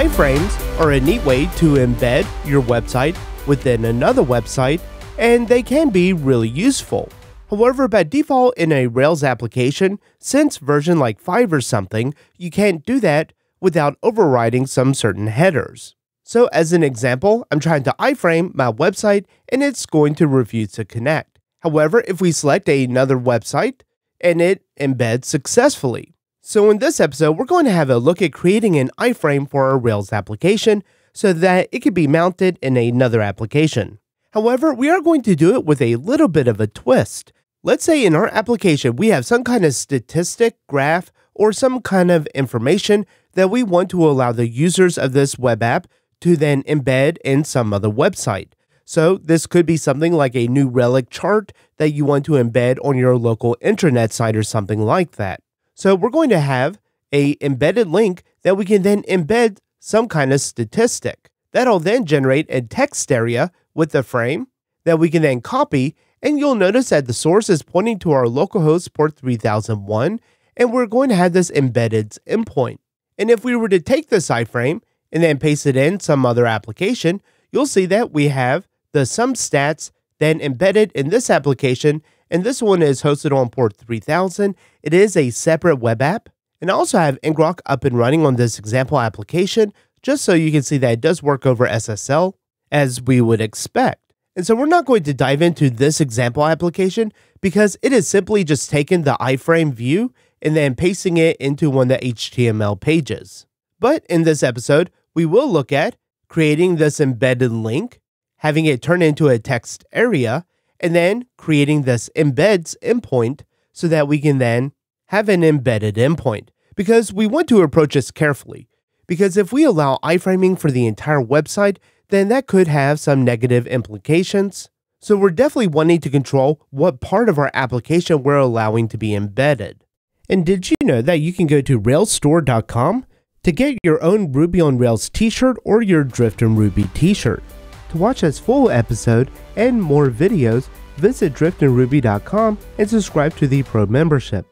Iframes are a neat way to embed your website within another website, and they can be really useful. However, by default in a Rails application, since version like 5 or something, you can't do that without overriding some certain headers. So as an example, I'm trying to iframe my website and it's going to refuse to connect. However, if we select another website, and it embeds successfully. So in this episode, we're going to have a look at creating an iframe for our Rails application so that it could be mounted in another application. However, we are going to do it with a little bit of a twist. Let's say in our application, we have some kind of statistic, graph, or some kind of information that we want to allow the users of this web app to then embed in some other website. So this could be something like a New Relic chart that you want to embed on your local intranet site or something like that. So we're going to have an embedded link that we can then embed some kind of statistic. That'll then generate a text area with the frame that we can then copy, and you'll notice that the source is pointing to our localhost port 3001, and we're going to have this embedded endpoint. And if we were to take this iframe and then paste it in some other application, you'll see that we have the some stats then embedded in this application, and this one is hosted on port 3000. It is a separate web app, and I also have ngrok up and running on this example application, just so you can see that it does work over SSL, as we would expect. And so we're not going to dive into this example application because it is simply just taking the iframe view and then pasting it into one of the HTML pages. But in this episode, we will look at creating this embedded link, having it turn into a text area, and then creating this embeds endpoint so that we can then have an embedded endpoint, because we want to approach this carefully. Because if we allow iframing for the entire website, then that could have some negative implications. So we're definitely wanting to control what part of our application we're allowing to be embedded. And did you know that you can go to railsstore.com to get your own Ruby on Rails t-shirt or your Drifting Ruby t-shirt? To watch this full episode and more videos, visit DriftingRuby.com and subscribe to the Pro membership.